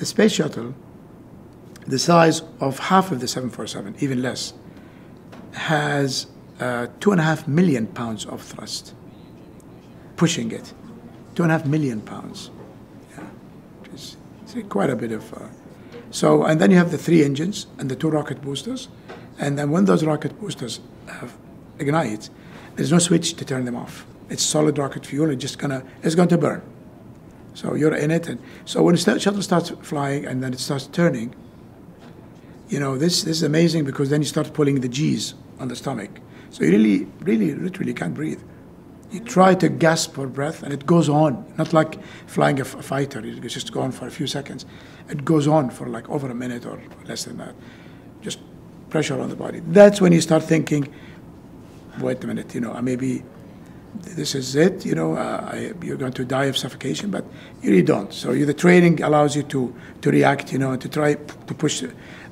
the space shuttle, the size of half of the 747, even less, has 2.5 million pounds of thrust, pushing it. 2.5 million pounds, yeah, which is quite a bit of. So, and then you have the 3 engines and the 2 rocket boosters, and then when those rocket boosters ignite, there's no switch to turn them off. It's solid rocket fuel. It's just gonna, it's going to burn. So you're in it, and so when the shuttle starts flying and then it starts turning, you know, this is amazing, because then you start pulling the G's on the stomach. So you really, really, literally can't breathe. You try to gasp for breath, and it goes on. Not like flying a fighter, it's just gone for a few seconds. It goes on for like over a minute or less than that. Just pressure on the body. That's when you start thinking, wait a minute, you know, maybe this is it, you know, you're going to die of suffocation, but you really don't. So the training allows you to react, you know, and to try to push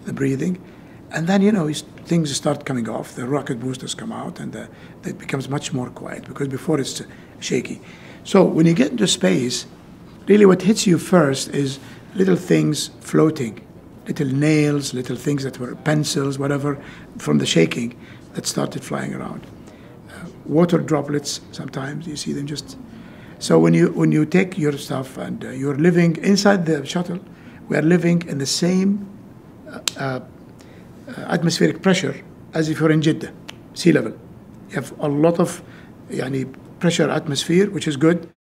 the breathing. And then, you know, things start coming off. The rocket boosters come out, and it becomes much more quiet, because before it's shaky. So when you get into space, really what hits you first is little things floating, little nails, little things that were pencils, whatever, from the shaking that started flying around. Water droplets, sometimes you see them just. So when you take your stuff and you're living inside the shuttle, we are living in the same atmospheric pressure as if you're in Jeddah, sea level. You have a lot of pressure atmosphere, which is good.